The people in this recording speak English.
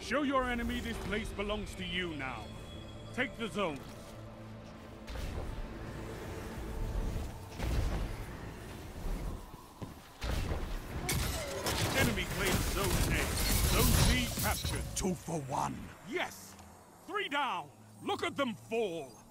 Show your enemy this place belongs to you now. Take the zone. Enemy claims Zone A. Zone C captured. 2 for 1. Yes! 3 down! Look at them fall!